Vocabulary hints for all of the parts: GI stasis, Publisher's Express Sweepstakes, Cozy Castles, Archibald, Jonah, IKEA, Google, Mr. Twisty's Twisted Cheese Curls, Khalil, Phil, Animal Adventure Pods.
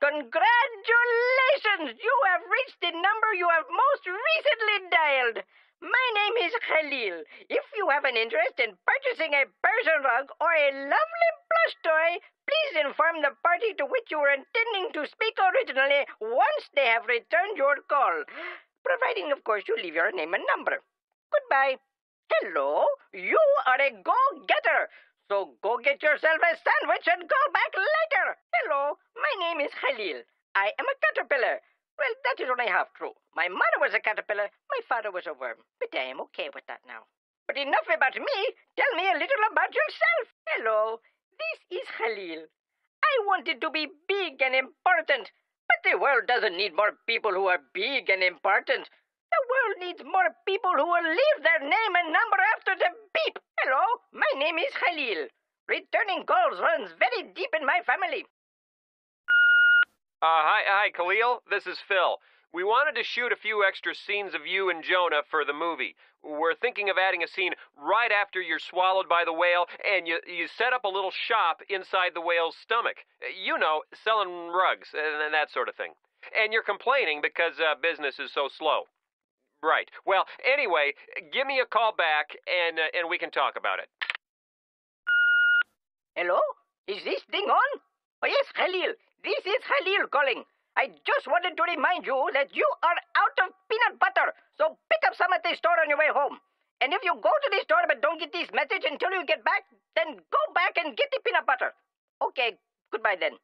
Congratulations! You have reached the number you have most recently dialed. My name is Khalil. If you have an interest in purchasing a Persian rug or a lovely plush toy, please inform the party to which you were intending to speak originally once they have returned your call. Providing, of course, you leave your name and number. Goodbye. Hello, you are a go-getter. So go get yourself a sandwich and call back later. Hello, my name is Khalil. I am a caterpillar. Well, that is only half true. My mother was a caterpillar. My father was a worm. But I am okay with that now. But enough about me. Tell me a little about yourself. Hello, this is Khalil. I wanted to be big and important. But the world doesn't need more people who are big and important. The world needs more people who will leave their name and number after the beep. Hello, my name is Khalil. Returning calls runs very deep in my family. Hi, Khalil. This is Phil. We wanted to shoot a few extra scenes of you and Jonah for the movie. We're thinking of adding a scene right after you're swallowed by the whale and you set up a little shop inside the whale's stomach. You know, selling rugs and that sort of thing. And you're complaining because business is so slow. Right. Well, anyway, give me a call back and we can talk about it. Hello? Is this thing on? Oh, yes, Khalil. This is Khalil calling. I just wanted to remind you that you are out of peanut butter, so pick up some at the store on your way home. And if you go to the store but don't get this message until you get back, then go back and get the peanut butter. Okay, goodbye then.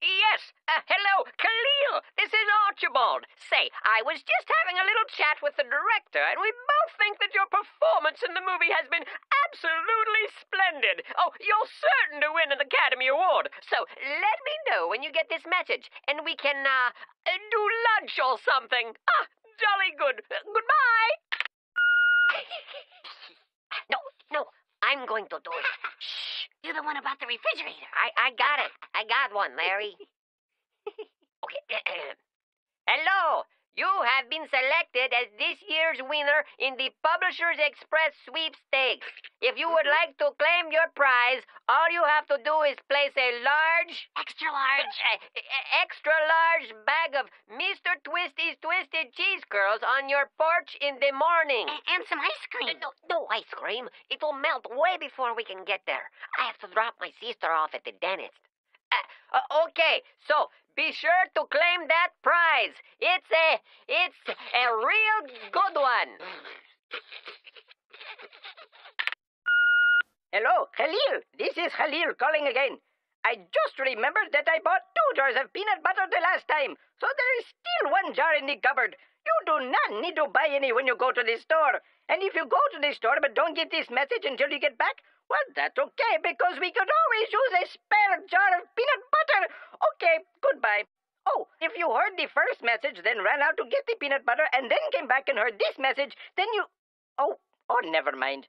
Yes, hello, Khalil, this is Archibald. Say, I was just having a little chat with the director, and we both think that your performance in the movie has been absolutely splendid. Oh, you're certain to win an Academy Award. So, let me know when you get this message, and we can, do lunch or something. Ah, jolly good. Goodbye. No, I'm going to do it. Shh. You're the one about the refrigerator. I got it. I got one, Larry. Okay. Hello. You have been selected as this year's winner in the Publisher's Express Sweepstakes. If you would like to claim your prize, all you have to do is place a large... Extra large bag of Mr. Twisty's Twisted Cheese Curls on your porch in the morning. And some ice cream. No ice cream. It will melt way before we can get there. I have to drop my sister off at the dentist. Okay, so be sure to claim that prize. It's a real good one. Hello, Khalil. This is Khalil calling again. I just remembered that I bought 2 jars of peanut butter the last time, so there is still 1 jar in the cupboard. You do not need to buy any when you go to the store. And if you go to the store but don't get this message until you get back, well, that's okay, because we could always use a spare jar of peanut butter. Okay, goodbye. Oh, if you heard the first message, then ran out to get the peanut butter, and then came back and heard this message, then you... Oh, never mind.